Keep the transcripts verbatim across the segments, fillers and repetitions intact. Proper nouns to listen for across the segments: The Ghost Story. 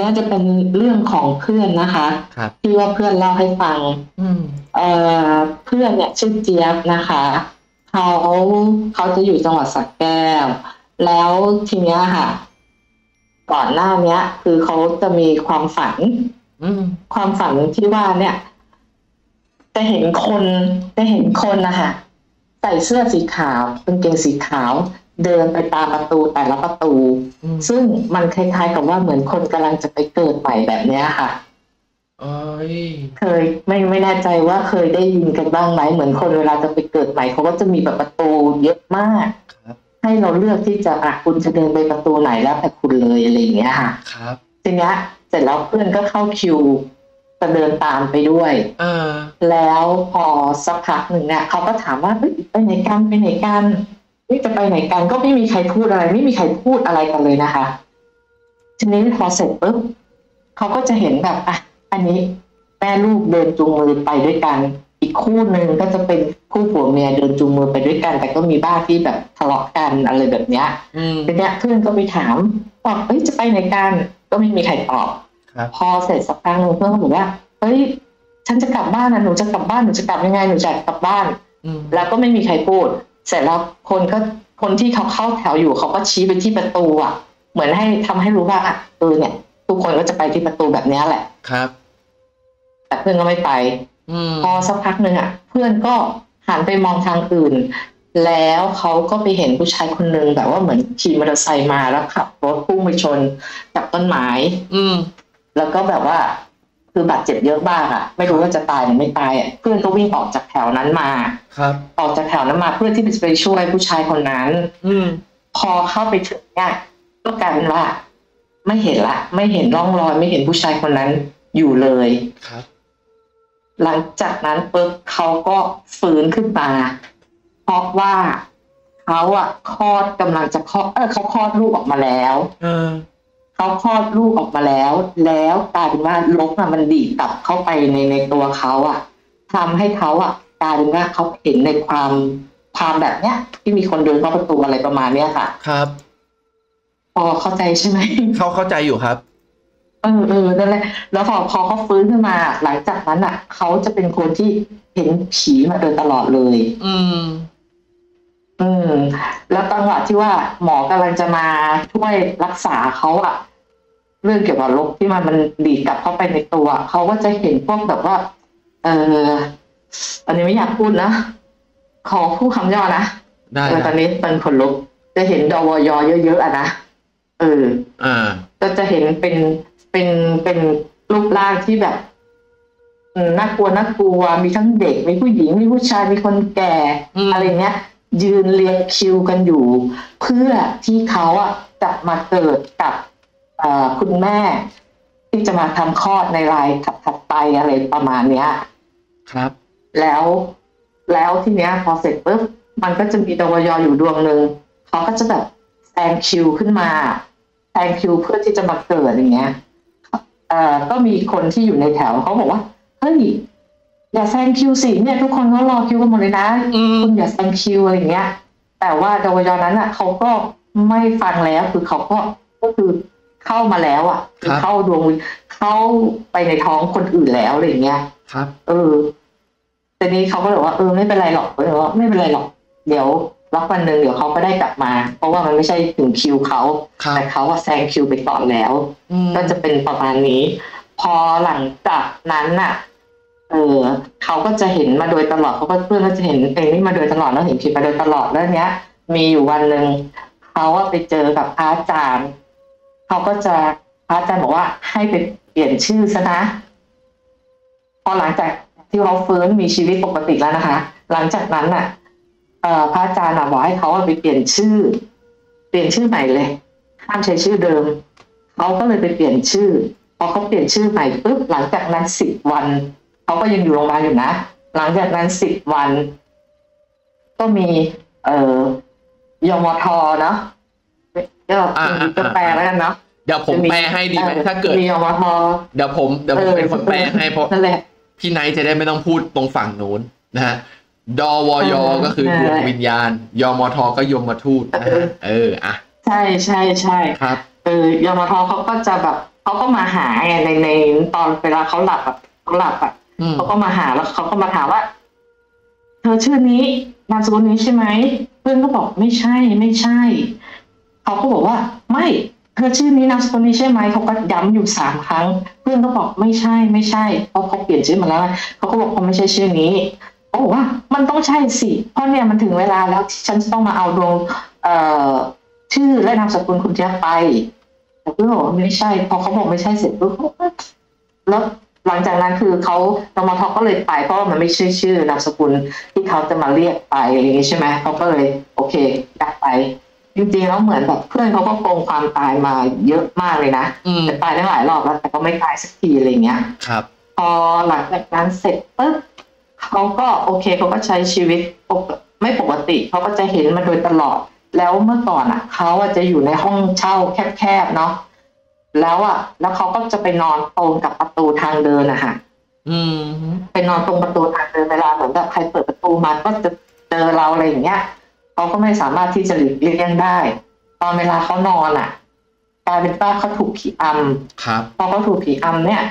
น่าจะเป็นเรื่องของเพื่อนนะคะที่ว่าเพื่อนเล่าให้ฟังเอ่อเพื่อนเนี่ยชื่อเจี๊ยบนะคะเขาเขาจะอยู่จังหวัดสระแก้วแล้วทีเนี้ยค่ะก่อนหน้านี้คือเขาจะมีความฝันความฝันที่ว่าเนี่ยจะเห็นคนจะเห็นคนนะคะใส่เสื้อสีขาวกางเกงสีขาวเดินไปตามประตูแต่ละประตูซึ่งมันคล้ายๆกับว่าเหมือนคนกำลังจะไปเกิดใหม่แบบนี้ค่ะเคยไม่ไม่แน่ใจว่าเคยได้ยินกันบ้างไหมเหมือนคนเวลาจะไปเกิดใหม่เขาก็จะมีแบบประตูเยอะมากให้เราเลือกที่จะอ่ะคุณจะเดินไปประตูไหนแล้วแต่คุณเลยอะไรอย่างเงี้ยค่ะครับทีเนี้ยเสร็จแล้วเพื่อนก็เข้าคิวจะเดินตามไปด้วยเออแล้วพอสักพักหนึ่งเนี่ยเขาก็ถามว่าเฮ้ยไปไหนกันไปไหนกันนี่จะไปไหนกันก็ไม่มีใครพูดอะไรไม่มีใครพูดอะไรกันเลยนะคะทีนี้พอเสร็จปุ๊บเขาก็จะเห็นแบบอ่ะอันนี้แม่ลูกเดินจูงมือไปด้วยกันอีกคู่หนึ่งก็จะเป็นคู่ผัวเมียเดินจูงมือไปด้วยกันแต่ก็มีบ้างที่แบบทะเลาะกันอะไรแบบเนี้ยทีเนี้ยเพื่อนก็ไปถามบอกเฮ้ยจะไปไหนกันก็ไม่มีใครตอบพอเสร็จสักพักหนึ่งเพื่อนเขาบอกว่าเฮ้ยฉันจะกลับบ้านนะหนูจะกลับบ้านหนูจะกลับยังไงหนูจะกลับบ้านแล้วก็ไม่มีใครพูดเสร็จแล้วคนก็คนที่เขาเข้าแถวอยู่เขาก็ชี้ไปที่ประตูอ่ะเหมือนให้ทำให้รู้ว่าอ่ะเออเนี่ยทุกคนก็จะไปที่ประตูแบบนี้แหละครับแต่เพื่อนก็ไม่ไปพอสักพักหนึ่งอ่ะเพื่อนก็หันไปมองทางอื่นแล้วเขาก็ไปเห็นผู้ชายคนหนึ่งแบบว่าเหมือนขี่มอเตอร์ไซค์มาแล้วขับรถพุ่งไปชนกับต้นไม้อืมแล้วก็แบบว่าคือบาดเจ็บเยอะบ้างอ่ะไม่รู้ว่าจะตายหรือไม่ตายอ่ะเพื่อนก็วิ่งออกจากแถวนั้นมาครับออกจากแถวนั้นมาเพื่อที่จะไปช่วยผู้ชายคนนั้นอืมพอเข้าไปถึงเนี่ยก็กลายเป็นว่าไม่เห็นละไม่เห็นร่องรอยไม่เห็นผู้ชายคนนั้นอยู่เลยครับหลังจากนั้นปุ๊บเขาก็ฟื้นขึ้นมาเพราะว่าเขาอ่ะคลอดกำลังจะคลอดเออเขาคลอดลูกออกมาแล้วเออเขาคลอดลูกออกมาแล้วแล้วกลายเป็นว่าลกอ่ะมันดีดตับเข้าไปในในตัวเขาอ่ะทำให้เขาอ่ะกลายเป็นว่าเขาเห็นในความความแบบเนี้ยที่มีคนเดินเข้าประตูอะไรประมาณเนี้ยค่ะครับพอเข้าใจใช่ไหมเขาเข้าใจอยู่ครับเออเออนั่นแหละแล้วพอพอเขาฟื้นขึ้นมาหลังจากนั้นอ่ะเขาจะเป็นคนที่เห็นผีมาโดยตลอดเลยอืมอืมแล้วจังหวะที่ว่าหมอกำลังจะมาช่วยรักษาเขาอ่ะเรื่องเกี่ยวกับโรคที่มันมันดีกลับเข้าไปในตัวเขาก็จะเห็นพวกแบบว่าเอออันนี้ไม่อยากพูดนะขอพูดคำย่อนะได้ตอนนี้เป็นผลลบจะเห็นดวยเยอะๆอ่ะนะเอออ่าก็จะเห็นเป็นเป็นเป็นรูปร่างที่แบบน่ากลัวน่ากลัวมีทั้งเด็กมีผู้หญิงมีผู้ชายมีคนแก่อะไรเงี้ยยืนเรียงคิวกันอยู่เพื่อที่เขาอ่ะจะมาเกิดกับคุณแม่ที่จะมาทำคลอดในรายถัดไปอะไรประมาณเนี้ยครับแล้วแล้วทีเนี้ยพอเสร็จปุ๊บมันก็จะมีดวยอยู่ดวงหนึ่งเขาก็จะแบบแซงคิวขึ้นมาแซงคิวเพื่อที่จะมาเกิดอย่างเงี้ยเอ่อก็มีคนที่อยู่ในแถวเขาบอกว่าเฮ้ยอย่าแซงคิวสิเนี่ยทุกคนเขารอคิวกันหมดเลยนะคุณอย่าแซงคิวอะไรอย่างเงี้ยแต่ว่าดวยนั้นอ่ะเขาก็ไม่ฟังแล้วคือเขาก็ก็คือเข้ามาแล้วอ่ะคือเข้าดวงเข้าไปในท้องคนอื่นแล้วอะไรอย่างเงี้ยครับเออแต่นี้เขาก็เลยว่าเออไม่เป็นไรหรอกเขาบอกว่าไม่เป็นไรหรอกเดี๋ยวรักวันหนึ่งเดี๋ยวเขาก็ได้กลับมาเพราะว่ามันไม่ใช่ถึงคิวเขาแต่เขาว่าแซงคิวไปก่อนแล้วก็จะเป็นประมาณนี้พอหลังจากนั้นอ่ะเออเขาก็จะเห็นมาโดยตลอดเขาก็เพื่อนก็จะเห็นเองนี่มาโดยตลอดแล้วเห็นผีมาโดยตลอดแล้วเนี้ยมีอยู่วันหนึ่งเขาว่าไปเจอกับพระอาจารย์เขาก็จะพระอาจารย์บอกว่าให้ไปเปลี่ยนชื่อซะนะพอหลังจากที่เขาฟื้นมีชีวิตปกติแล้วนะคะหลังจากนั้นอ่ะเอ่อพระอาจารย์บอกให้เขาไปเปลี่ยนชื่อเปลี่ยนชื่อใหม่เลยห้ามใช้ชื่อเดิมเขาก็เลยไปเปลี่ยนชื่อพอเขาเปลี่ยนชื่อใหม่ปุ๊บหลังจากนั้นสิบวันเขาก็ยังอยู่โรงพยาบาลอยู่นะหลังจากนั้นสิบวันก็มีเอ่อยมทเนาะก็จะแปลแล้วกันเนาะเดี๋ยวผมแปลให้ดีไหมถ้าเกิดมียมทเดี๋ยวผมเดี๋ยวผมเป็นคนแปลให้เพราะพี่ไนท์จะได้ไม่ต้องพูดตรงฝั่งนู้นนะฮะดวยก็คือดวงวิญญาณยมทก็ยมทูตนะฮะเอออ่ะใช่ใช่ใช่ครับเออยมทเขาก็จะแบบ เขาก็มาหาในในตอนเวลาเขาหลับแบบเขาหลับอ่ะเขาก็มาหาแล้วเขาก็มาถามว่าเธอชื่อนี้นามสกุลนี้ใช่ไหมเพื่อนก็บอกไม่ใช่ไม่ใช่เขาก็บอกว่าไม่เธอชื่อนี้นามสกุลนี้ใช่ไหมเขาก็ย้ำอยู่สามครั้งเพื่อนก็บอกไม่ใช่ไม่ใช่เพราะเขาเปลี่ยนชื่อมาแล้วเขาก็บอกเขาไม่ใช่ชื่อนี้เขาบอกว่ามันต้องใช่สิเพราะเนี่ยมันถึงเวลาแล้วที่ฉันต้องมาเอาดวงชื่อและนามสกุลคุณเจี๊ยบไปแต่เพื่อนบอกไม่ใช่พอเขาบอกไม่ใช่เสร็จปุ๊บแล้วหลังจากนั้นคือเขาตมทก็เลยไปเพราะว่ามันไม่ใช่ชื่อนามสกุลที่เขาจะมาเรียกไปอะไรอย่างนี้ใช่ไหมเขาก็เลยโอเคกลับไปจริงๆแล้วเหมือนแบบเพื่อนเขาก็โกงความตายมาเยอะมากเลยนะแต่ตายได้หลายรอบแล้วแต่ก็ไม่ตายสักทีอะไรเงี้ยครับพอหลังจากนั้นเสร็จปุ๊บเขาก็โอเคเขาก็ใช้ชีวิตไม่ปกติเขาก็จะเห็นมาโดยตลอดแล้วเมื่อก่อนอ่ะเขาจะอยู่ในห้องเช่าแคบๆเนาะแล้วอ่ะแล้วเขาก็จะไปนอนตรงกับประตูทางเดินอะค่ะไปนอนตรงประตูทางเดินเวลาเหมือนแบบใครเปิดประตูมาก็จะเจอเราอะไรอย่างเงี้ยเขาก็ไม่สามารถที่จะหลีกเลี่ยงได้ตอนเวลาเขานอนอ่ะกลายเป็นว่าเขาถูกผีอำครับพอเขาถูกผีอำเนี่ย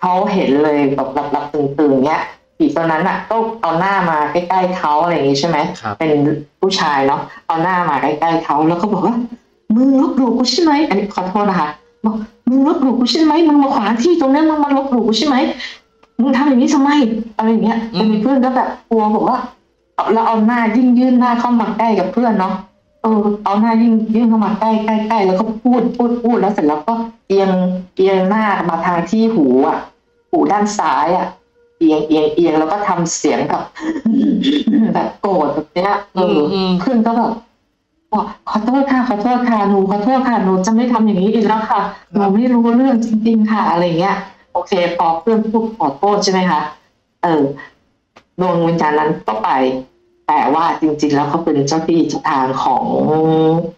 เขาเห็นเลยแบบหลับๆตื่นๆเงี้ยผีตัวนั้นอ่ะก็เอาหน้ามาใกล้ๆเขาอะไรอย่างงี้ใช่ไหมเป็นผู้ชายเนาะเอาหน้ามาใกล้ๆเขาแล้วก็บอกว่ามึงลบหลู่กูใช่ไหมอันนี้ขอโทษนะคะบอกมึงลบหลู่กูใช่ไหมมึงมาขวางที่ตรงนั้นมึงมาลบหลู่กูใช่ไหมมึงทำอย่างนี้ทำไมอะไรอย่างเงี้ยแต่เพื่อนก็แบบกลัวบอกว่าเราเอาหน้ายิ่งยื่นหน้าเข้ามาใกล้กับเพื่อนเนาะเออเอาหน้ายิ่งยื่นเข้ามาใกล้ใกล้ใกล้แล้วก็พูดพูดพูดแล้วเสร็จแล้วก็เอียงเอียงหน้ามาทางที่หูอ่ะหูด้านซ้ายอ่ะเอียงเอียงเอียงแล้วก็ทำเสียงแบบแบบโกรธแบบเนี้ยเออเพื่อนก็แบบขอโทษค่ะขอโทษค่ะหนูขอโทษค่ะหนูจะไม่ทำอย่างนี้อีกแล้วค่ะหนูไม่รู้เรื่องจริงๆค่ะอะไรเงี้ยโอเคพอเพื่อนพูดขอโทษใช่ไหมคะเออดวงวิญญาณนั้นก็ไปแต่ว่าจริงๆแล้วเขาเป็นเจ้าที่เจ้าทางของ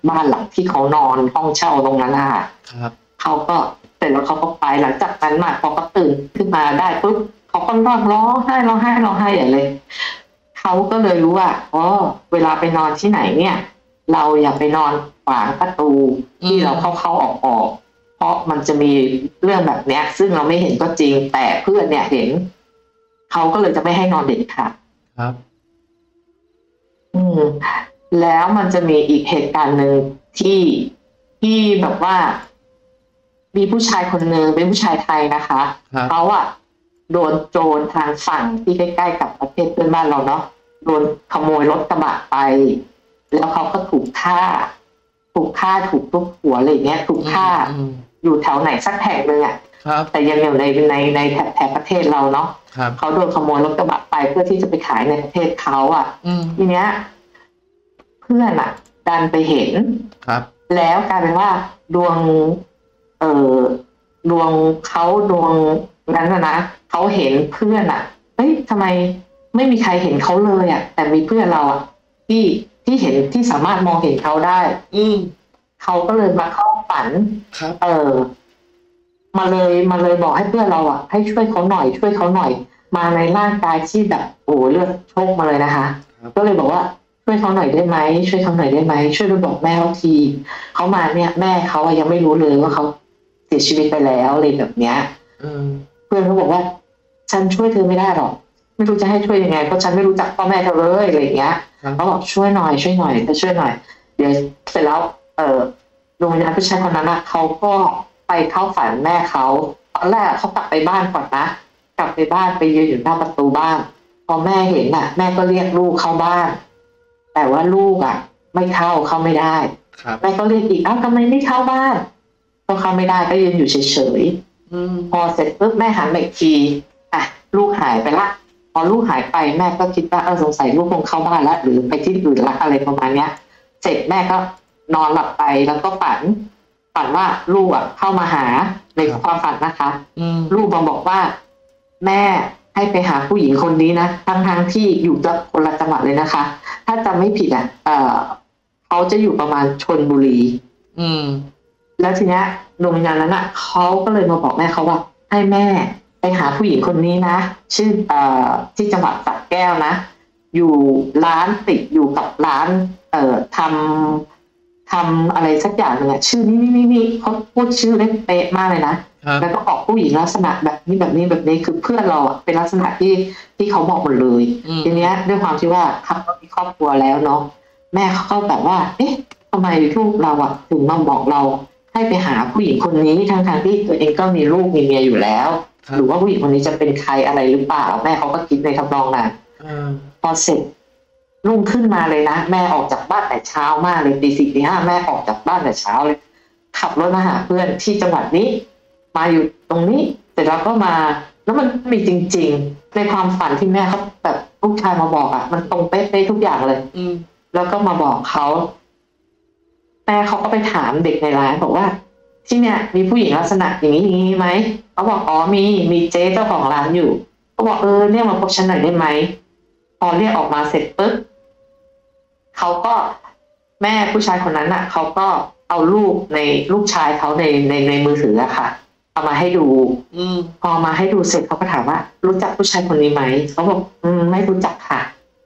บ้านหลังที่เขานอนห้องเช่าตรงนั้นค่ะเขาก็เสร็จแล้วเขาก็ไปหลังจากนั้นมาเขาก็ตื่นขึ้นมาได้ปุ๊บเขาก็ร้องร้องไห้ร้องไห้ร้องไห้ใหญ่เลยเขาก็เลยรู้ว่าอ๋อเวลาไปนอนที่ไหนเนี่ยเราอย่าไปนอนขวางประตูที่เราเข้าเข้าออกออกเพราะมันจะมีเรื่องแบบนี้ซึ่งเราไม่เห็นก็จริงแต่เพื่อนเนี่ยเห็นเขาก็เลยจะไม่ให้นอนเด็ดขาดครับอืมแล้วมันจะมีอีกเหตุการณ์หนึ่งที่ที่แบบว่ามีผู้ชายคนหนึ่งเป็นผู้ชายไทยนะคะเขาอะโดนโจรทางฝั่งที่ใกล้ๆกับประเทศเพื่อนบ้านเราเนาะโดนขโมยรถกระบะไปแล้วเขาก็ถูกฆ่าถูกฆ่าถูกทุบหัวอะไรเงี้ยถูกฆ่าอยู่แถวไหนสักแห่งหนึ่งอ่ะแต่ยังอยู่ในในในแถบแถบประเทศเราเนาะเขาโดนขโมยรถกระบะไปเพื่อที่จะไปขายในประเทศเขาอ่ะทีเนี้ยเพื่อนอ่ะดันไปเห็นครับแล้วกลายเป็นว่าดวงเอ่อดวงเขาดวงนั้นนะนะเขาเห็นเพื่อนอ่ะเฮ้ยทำไมไม่มีใครเห็นเขาเลยอ่ะแต่มีเพื่อนเราอ่ะที่ที่เห็นที่สามารถมองเห็นเขาได้อืมเขาก็เลยมาเข้าฝันเออมาเลยมาเลยบอกให้เพื่อนเราอ่ะให้ช่วยเขาหน่อยช่วยเขาหน่อยมาในร่างกายที่แบบโอ้เลือดโชคมาเลยนะคะก็เลยบอกว่าช่วยเขาหน่อยได้ไหมช่วยเขาหน่อยได้ไหมช่วยไปบอกแม่เขาทีเขามาเนี่ยแม่เขาอ่ะยังไม่รู้เลยว่าเขาเสียชีวิตไปแล้วอะไรแบบเนี้ยอืมเพื่อนเขาบอกว่าฉันช่วยเธอไม่ได้หรอกไม่รู้จะให้ช่วยยังไงเพราะฉันไม่รู้จักพ่อแม่เธอเลยอะไรอย่างเงี้ยเขาบอกช่วยหน่อยช่วยหน่อยจะช่วยหน่อยเดี๋ยวเสร็จแล้วเออดวงวิญญาณผู้ชายคนนั้นเขาก็ไปเข้าฝันแม่เขาตอนแรกเขากลับไปบ้านก่อนนะกลับไปบ้านไปยืนอยู่หน้าประตูบ้านพอแม่เห็นน่ะแม่ก็เรียกลูกเข้าบ้านแต่ว่าลูกอ่ะไม่เข้าเข้าไม่ได้แม่ก็เรียกอีกอ้าวทำไมไม่เข้าบ้านก็เข้าไม่ได้ก็ยืนอยู่เฉยๆพอเสร็จปุ๊บแม่หันไปอีกทีอ่ะลูกหายไปละพอลูกหายไปแม่ก็คิดว่าเออสงสัยลูกคงเข้าบ้านแล้วหรือไปที่อื่นละอะไรประมาณเนี้ยเสร็จแม่ก็นอนหลับไปแล้วก็ฝันฝันว่าลูกอ่ะเข้ามาหาในความฝันนะคะลูกบอกว่าแม่ให้ไปหาผู้หญิงคนนี้นะทั้งทั้งที่อยู่คนละจังหวัดเลยนะคะถ้าจำไม่ผิดอ่ะเออเขาจะอยู่ประมาณชลบุรีอืมแล้วทีเนี้ยดวงวิญญาณนั้นอ่ะเขาก็เลยมาบอกแม่เขาว่าให้แม่ไปหาผู้หญิงคนนี้นะชื่อเอ่อที่จังหวัดสระแก้วนะอยู่ร้านติดอยู่กับร้านเอ่อทำ ทำอะไรสักอย่างเลยชื่อนี่นี่นี่นี่เขาพูดชื่อได้เป๊ะมากเลยนะแล้วก็ออกผู้หญิงลักษณะแบบนี้แบบนี้แบบนี้คือเพื่อนเราอ่ะเป็นลักษณะที่ที่เขาบอกหมดเลยทีเนี้ยด้วยความที่ว่าเขามีครอบครัวแล้วเนาะแม่เขาก็แบบว่าเอ๊ะทำไมลูกเราอ่ะถึงมาบอกเราให้ไปหาผู้หญิงคนนี้ทั้งทางที่ตัวเองก็มีลูกมีเมียอยู่แล้วหรือว่าผู้หญิงคนนี้จะเป็นใครอะไรหรือเปล่าแม่เขาก็คิดในทำนองนั้นพอเสร็จรุ่งขึ้นมาเลยนะแม่ออกจากบ้านแต่เช้ามากเลยตีสี่ตีห้าแม่ออกจากบ้านแต่เช้าเลยขับรถมาหาเพื่อนที่จังหวัดนี้มาอยู่ตรงนี้เสร็จแล้วก็มาแล้วมันมีจริงๆในความฝันที่แม่เขาแบบลูกชายมาบอกอ่ะมันตรงเป๊ะได้ทุกอย่างเลยอืมแล้วก็มาบอกเขาแม่เขาก็ไปถามเด็กในร้านบอกว่าที่เนี่ยมีผู้หญิงลักษณะอย่างนี้อย่างนี้ไหมเขาบอกอ๋อมีมีเจ๊เจ้าของร้านอยู่เขาบอกเออเรียกมาพบฉันหน่อยได้ไหมพอเรียกออกมาเสร็จปึ๊บเขาก็แม่ผู้ชายคนนั้นอ่ะเขาก็เอาลูกในลูกชายเขาในในในมือถืออะค่ะเอามาให้ดูอืมพอมาให้ดูเสร็จเขาก็ถามว่ารู้จักผู้ชายคนนี้ไหมเขาบอกอืมไม่รู้จักค่ะ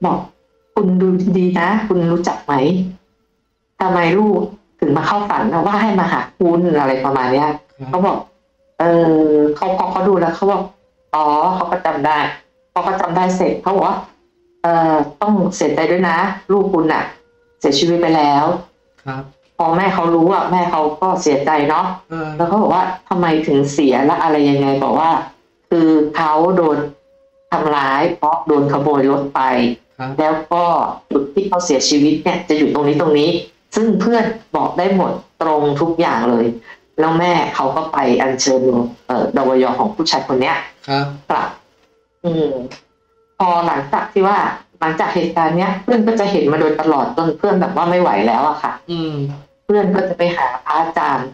บอกคุณดูดีนะคุณรู้จักไหมทำไมลูกถึงมาเข้าฝันนะว่าให้มาหาคุณอะไรประมาณนี้เขาบอกเออเขาพอเขาดูแล้วเขาบอกอ๋อเขาก็จำได้พอเขาจำได้เสร็จเขาบอกว่าเออต้องเสียใจด้วยนะลูกคุณน่ะเสียชีวิตไปแล้วครับพอแม่เขารู้อ่ะแม่เขาก็เสียใจเนาะแล้วเขาบอกว่าทำไมถึงเสียและอะไรยังไงบอกว่าคือเขาโดนทำร้ายเพราะโดนขโมยรถไปแล้วก็จุดที่เขาเสียชีวิตเนี่ยจะอยู่ตรงนี้ตรงนี้ซึ่งเพื่อนบอกได้หมดตรงทุกอย่างเลยแล้วแม่เขาก็ไปอัญเชิญดวยของผู้ชายคนเนี้ยกลับอืมพอหลังจากที่ว่าหลังจากเหตุการณ์เนี้ยเพื่อนก็จะเห็นมาโดยตลอดจนเพื่อนแบบว่าไม่ไหวแล้วอะค่ะอืมเพื่อนก็จะไปหาพระอาจารย์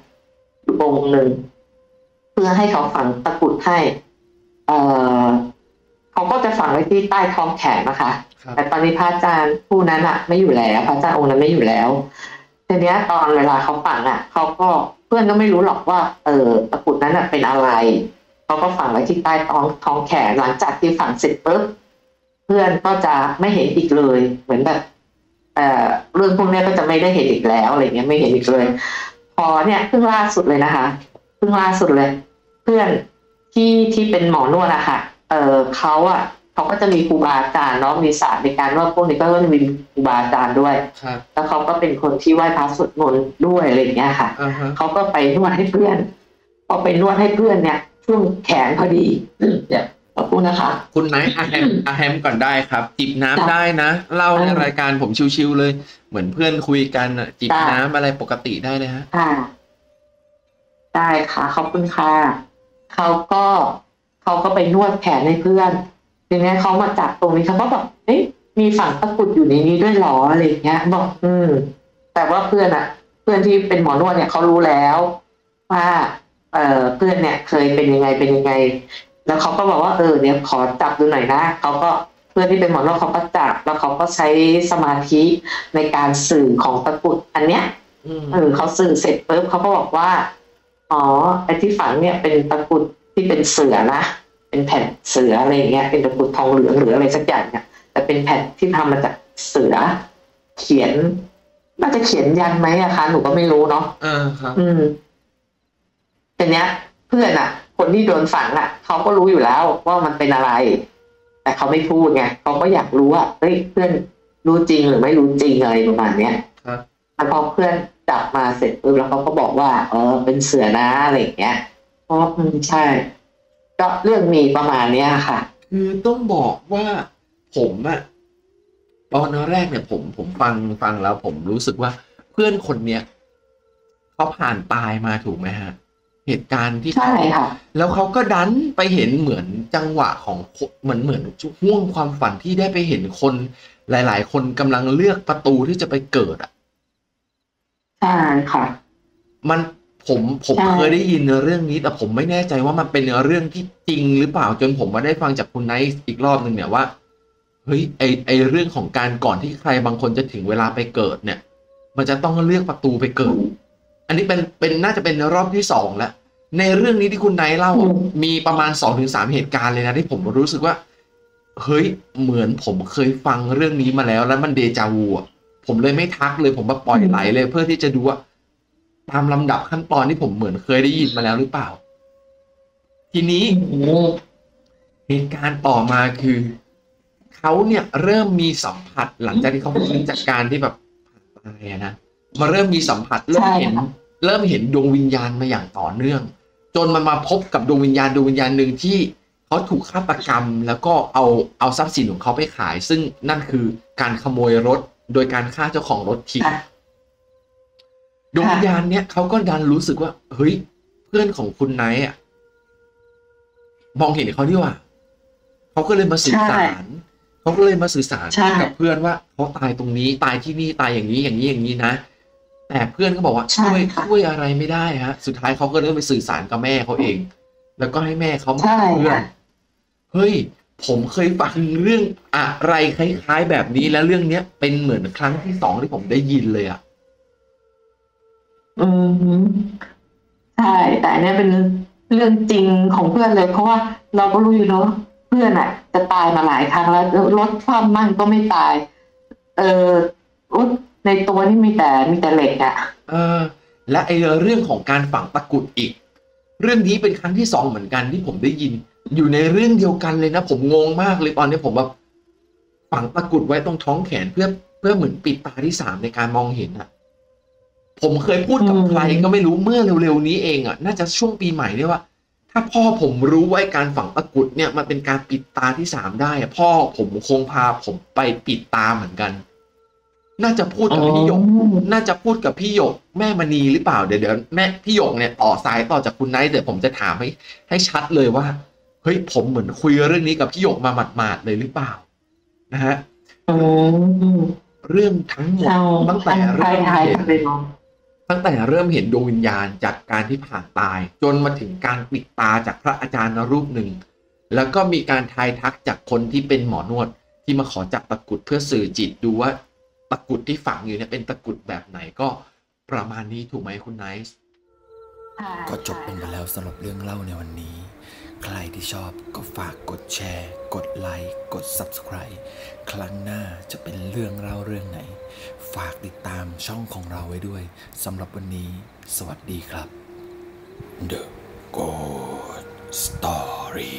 องค์หนึ่งเพื่อให้เขาฝังตะกรุดให้เอ่อเขาก็จะฝังไว้ที่ใต้ท้องแขนนะคะแต่ตอนนี้พระอาจารย์ผู้นั้นอะไม่อยู่แล้วพระอาจารย์องค์นั้นไม่อยู่แล้วทีเนี้ยตอนเวลาเขาฝังอะเขาก็เพื่อนก็ไม่รู้หรอกว่าเออตะกรุดนั้นอะเป็นอะไรเขาก็ฝังไว้ที่ใต้ท้องท้องแขนหลังจากที่ฝังเสร็จปุ๊บเพื่อนก็จะไม่เห็นอีกเลยเหมือนแบบเอ่อเรื่องพวกนี้ก็จะไม่ได้เห็นอีกแล้วอะไรเงี้ยไม่เห็นอีกเลยพอเนี่ยเพิ่งล่าสุดเลยนะคะเพิ่งล่าสุดเลยเพื่อนที่ที่เป็นหมอนวดอะค่ะเออเขาอะเขาก็จะมีครูบาอาจารย์เนาะมีศาสตร์ในการนวดพวกนี้ก็จะมีครูบาอาจารย์ด้วยแล้วเขาก็เป็นคนที่ไหว้พระสวดมนต์ด้วยอะไรเงี้ยค่ะเขาก็ไปนวดให้เพื่อนพอไปนวดให้เพื่อนเนี่ยช่วงแขนพอดีเนี่ยขอบคุณนะคะคุณไนท์อาแฮมอาแฮมก่อนได้ครับจิบน้ำได้นะเล่าในรายการผมชิวๆเลยเหมือนเพื่อนคุยกันจิบน้ำอะไรปกติได้เลยฮะค่ะได้ค่ะขอบคุณค่ะเขาก็เขาก็ไปนวดแขนให้เพื่อนทีนี้เขามาจับตรงนี้เขาก็แบบเอ๊ะมีฝังตะกรุดอยู่ในนี้ด้วยหรออะไรเงี้ยบอกอืมแต่ว่าเพื่อนอะเพื่อนที่เป็นหมอนวดเนี่ยเขารู้แล้วว่าเออเพื่อนเนี่ยเคยเป็นยังไงเป็นยังไงแล้วเขาก็บอกว่าเออเนี่ยขอจับดูหน่อยนะเขาก็เพื่อนที่เป็นหมอนวดเขาก็จับแล้วเขาก็ใช้สมาธิในการสื่อของตะกรุดอันเนี้ยเออเขาสื่อเสร็จปุ๊บเขาก็บอกว่าอ๋อไอ้ที่ฝังเนี่ยเป็นตะกรุดที่เป็นเสือนะเป็นแผ่นเสืออะไรอย่างเงี้ยเป็นตะกรุดทองเหลืองหรืออะไรสักอย่างเนี่ยแต่เป็นแผ่นที่ทำมาจากเสือเขียนน่าจะเขียนยันไหมอะคะหนูก็ไม่รู้เนาะเออครับอืมแต่เนี้ยเพื่อนอะคนที่โดนฝังอ่ะเขาก็รู้อยู่แล้วว่ามันเป็นอะไรแต่เขาไม่พูดไงเขาก็อยากรู้ว่าเฮ้ยเพื่อนรู้จริงหรือไม่รู้จริงอะไรประมาณเนี้ยแล้วพอเพื่อนจับมาเสร็จปุ๊บแล้วเขาก็บอกว่าเออเป็นเสือนะอะไรอย่างเงี้ยเพราะมันใช่ก็เรื่องมีประมาณเนี้ยค่ะคือต้องบอกว่าผมอ่ะตอนแรกเนี่ยผมผมฟังฟังแล้วผมรู้สึกว่าเพื่อนคนเนี้ยเขาผ่านตายมาถูกไหมฮะเหตุการณ์ที่ใช่ค่ะแล้วเขาก็ดันไปเห็นเหมือนจังหวะของเหมือนเหมือนห่วงความฝันที่ได้ไปเห็นคนหลายๆคนกำลังเลือกประตูที่จะไปเกิดอ่ะใช่ค่ะมันผมผมเคยได้ยินเรื่องนี้แต่ผมไม่แน่ใจว่ามันเป็นเรื่องที่จริงหรือเปล่าจนผมมาได้ฟังจากคุณไนท์อีกรอบหนึ่งเนี่ยว่าเฮ้ยไอไอเรื่องของการก่อนที่ใครบางคนจะถึงเวลาไปเกิดเนี่ยมันจะต้องเลือกประตูไปเกิดอันนี้เป็นเป็นน่าจะเป็นรอบที่สองแล้วในเรื่องนี้ที่คุณไนท์เล่ามีประมาณสองถึงสามเหตุการณ์เลยนะที่ผมรู้สึกว่าเฮ้ยเหมือนผมเคยฟังเรื่องนี้มาแล้วแล้วมันเดจาวูอ่ะ ผมเลยไม่ทักเลยผมมาปล่อยไหลเลยเพื่อที่จะดูว่าตามลำดับขั้นตอนที่ผมเหมือนเคยได้ยินมาแล้วหรือเปล่าทีนี้เหตุการณ์ต่อมาคือเขาเนี่ยเริ่มมีสัมผัสหลังจากที่เขาพ้นจากการที่แบบอะไรนะมาเริ่มมีสัมผัสเริ่มเห็นเริ่มเห็นดวงวิญญาณมาอย่างต่อเนื่องจนมันมาพบกับดวงวิญญาณดวงวิญญาณหนึ่งที่เขาถูกฆาตกรรมแล้วก็เอาเอาทรัพย์สินของเขาไปขายซึ่งนั่นคือการขโมยรถโดยการฆ่าเจ้าของรถทิ้งดวงวิญญาณเนี่ยเขาก็ดันรู้สึกว่าเฮ้ยเพื่อนของคุณไนท์อ่ะมองเห็นเขาดีว่าเขาก็เลยมาสื่อสารเขาก็เลยมาสื่อสารกับเพื่อนว่าเขาตายตรงนี้ตายที่นี่ตายอย่างนี้อย่างนี้อย่างนี้นะแต่เพื่อนก็บอกว่าช่วยช่วยอะไรไม่ได้ฮะสุดท้ายเขาก็เริ่มไปสื่อสารกับแม่เขาเองแล้วก็ให้แม่เขามาเพื่อนเฮ้ยผมเคยฟังเรื่องอะไรคล้ายๆแบบนี้แล้วเรื่องเนี้ยเป็นเหมือนครั้งที่สองที่ผมได้ยินเลยอ่ะอืมใช่แต่เนี้ยเป็นเรื่องจริงของเพื่อนเลยเพราะว่าเราก็รู้อยู่เนาะเพื่อนอ่ะจะตายมาหลายครั้งแล้วรถคว่ำมั่งก็ไม่ตายเออในตัวนี่มีแต่มีแต่เหล็กอ่ะเออและไอเรื่องของการฝังตะกุดอีกเรื่องนี้เป็นครั้งที่สองเหมือนกันที่ผมได้ยินอยู่ในเรื่องเดียวกันเลยนะผมงงมากเลยตอนนี้ผมแบบฝังตะกุดไว้ตรงท้องแขนเพื่อเพื่อเหมือนปิดตาที่สามในการมองเห็นอ่ะผมเคยพูดกับใครก็ไม่รู้เมื่อเร็วๆนี้เองอ่ะน่าจะช่วงปีใหม่เนี่ยว่าถ้าพ่อผมรู้ว่าการฝังตะกุดเนี่ยมันเป็นการปิดตาที่สามได้อ่ะพ่อผมคงพาผมไปปิดตาเหมือนกันน่าจะพูดกับพี่หยกน่าจะพูดกับพี่หยกแม่มณีหรือเปล่าเดี๋ยวเดี๋ยวแม่พี่หยกเนี่ยต่อสายต่อจากคุณไนท์เดี๋ยวผมจะถามให้ให้ชัดเลยว่าเฮ้ยผมเหมือนคุยเรื่องนี้กับพี่หยกมาหมาดๆเลยหรือเปล่านะฮะเรื่องทั้งหมดตั้งแต่เริ่มเห็นตั้งแต่เริ่มเห็นดวงวิญญาณจากการที่ผ่านตายจนมาถึงการปิดตาจากพระอาจารย์รูปหนึ่งแล้วก็มีการทายทักจากคนที่เป็นหมอนวดที่มาขอจับตะกุดเพื่อสื่อจิตดูว่าตะกุดที่ฝังอยู่เนี่ยเป็นตะกุดแบบไหนก็ประมาณนี้ถูกไหมคุณไนท์ก็จบเป็นไปแล้วสำหรับเรื่องเล่าในวันนี้ใครที่ชอบก็ฝากกดแชร์กดไลค์กด ซับสไครบ์ ครั้งหน้าจะเป็นเรื่องเล่าเรื่องไหนฝากติดตามช่องของเราไว้ด้วยสำหรับวันนี้สวัสดีครับ The Ghost Story